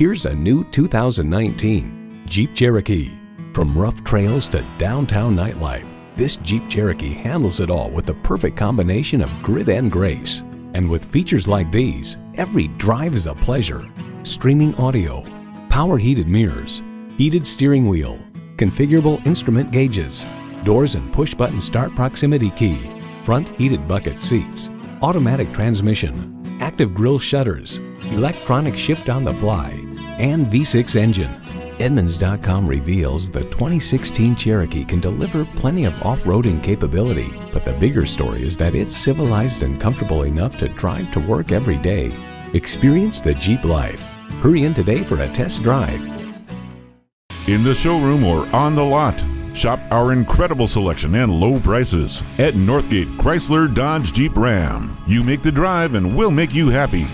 Here's a new 2019 Jeep Cherokee. From rough trails to downtown nightlife, this Jeep Cherokee handles it all with the perfect combination of grit and grace. And with features like these, every drive is a pleasure. Streaming audio, power heated mirrors, heated steering wheel, configurable instrument gauges, doors and push-button start proximity key, front heated bucket seats, automatic transmission, active grille shutters, electronic shift on the fly, and V6 engine. Edmunds.com reveals the 2016 Cherokee can deliver plenty of off-roading capability, but the bigger story is that it's civilized and comfortable enough to drive to work every day. Experience the Jeep life. Hurry in today for a test drive. In the showroom or on the lot, shop our incredible selection and low prices at Northgate Chrysler Dodge Jeep Ram. You make the drive and we'll make you happy.